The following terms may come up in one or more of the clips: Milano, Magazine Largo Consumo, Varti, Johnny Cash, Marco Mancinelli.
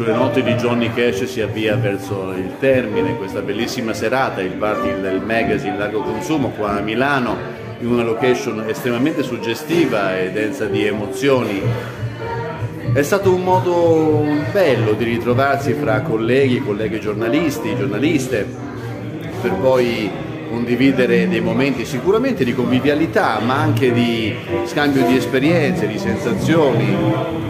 Sulle note di Johnny Cash si avvia verso il termine questa bellissima serata, il Varti del Magazine Largo Consumo qua a Milano, in una location estremamente suggestiva e densa di emozioni. È stato un modo bello di ritrovarsi fra colleghi, colleghe giornalisti, giornaliste, per poi condividere dei momenti sicuramente di convivialità, ma anche di scambio di esperienze, di sensazioni,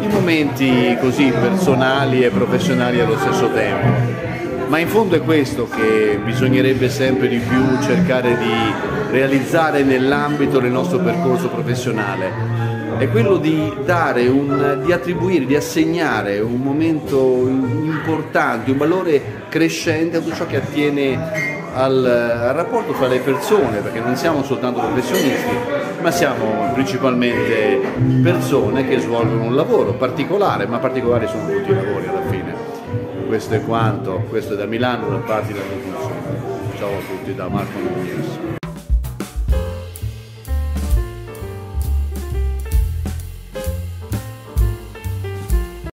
di momenti così personali e professionali allo stesso tempo. Ma in fondo è questo che bisognerebbe sempre di più cercare di realizzare nell'ambito del nostro percorso professionale. È quello di attribuire, di assegnare un momento importante, un valore crescente a tutto ciò che attiene al rapporto fra le persone, perché non siamo soltanto professionisti, ma siamo principalmente persone che svolgono un lavoro particolare, ma particolari sono tutti i lavori alla fine. Questo è quanto, questo è da Milano, da Varti, da Consumo. Ciao a tutti da Marco Mancinelli.